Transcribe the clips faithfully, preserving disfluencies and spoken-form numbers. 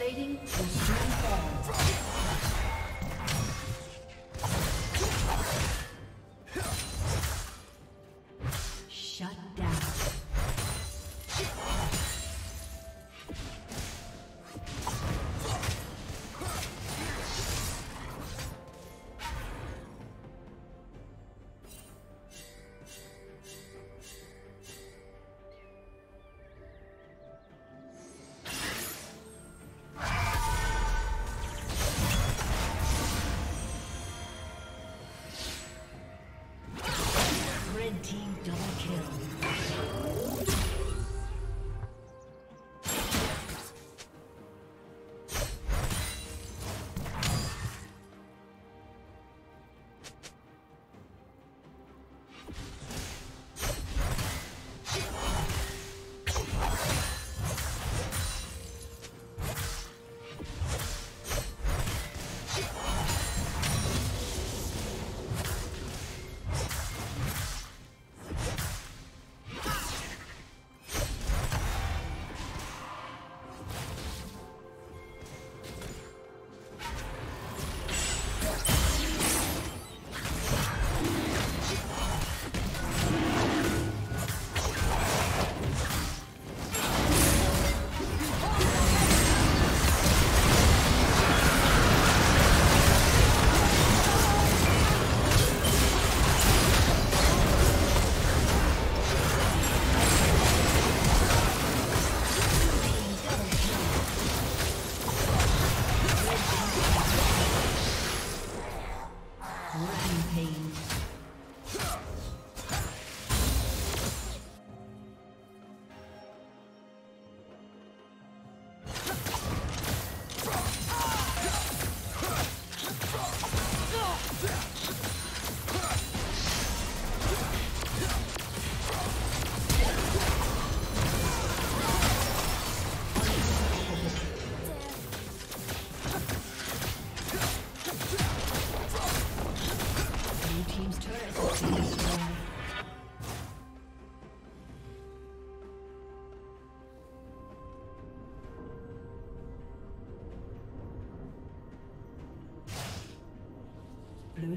Plating will soon fall. Blue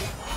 Yeah.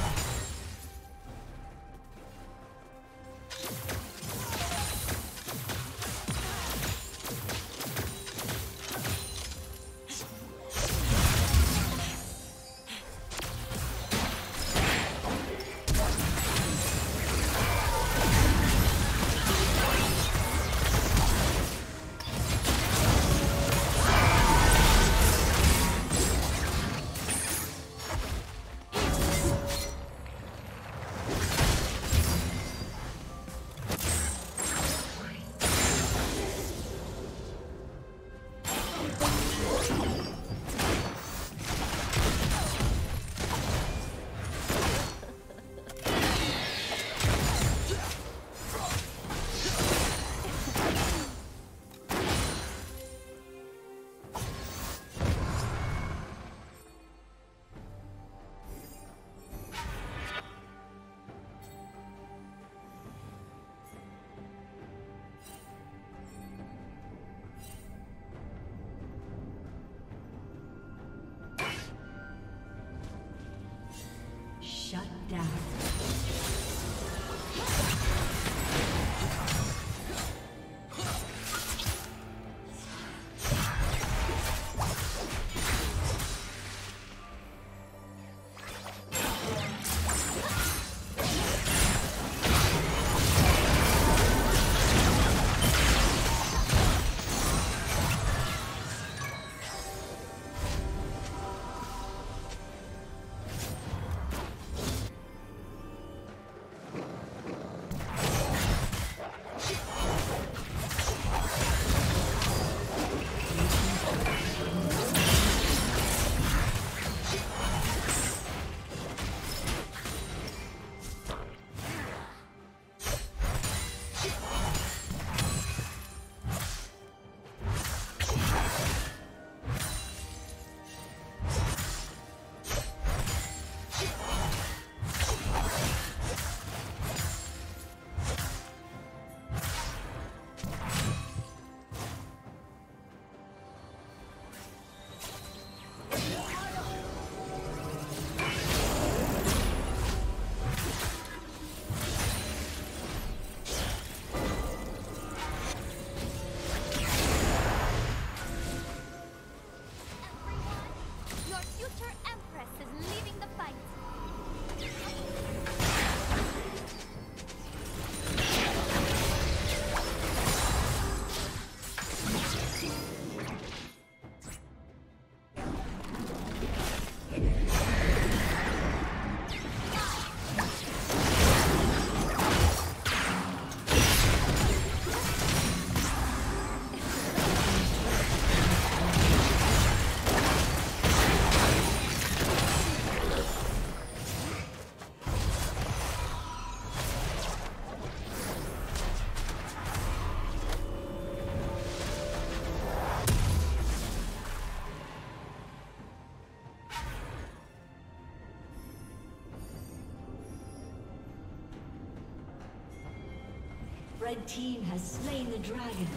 Red team has slain the dragon.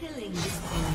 Killing this dragon.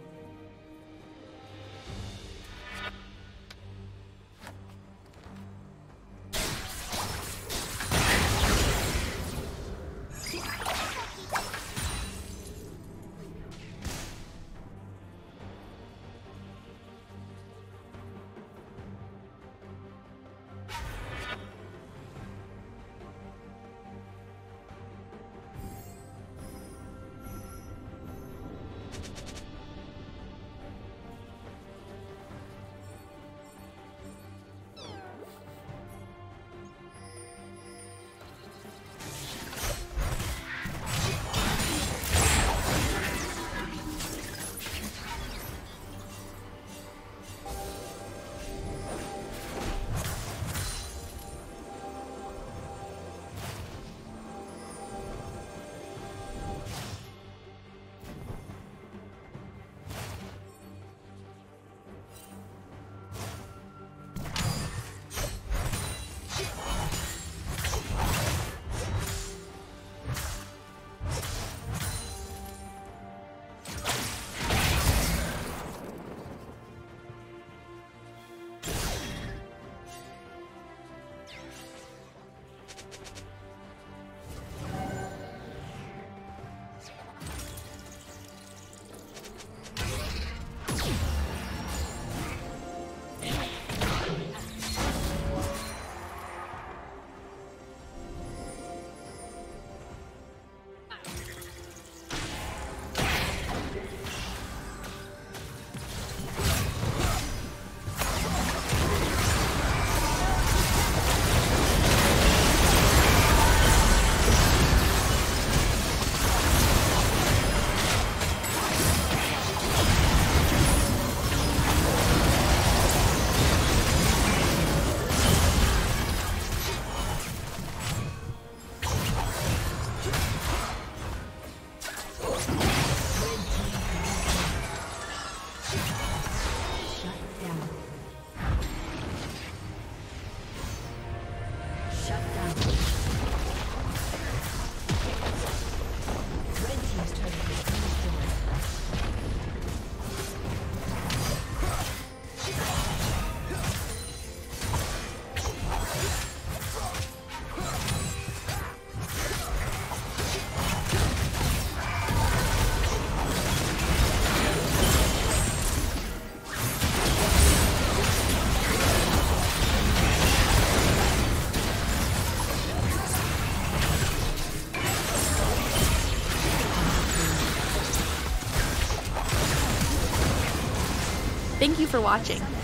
Thank you for watching.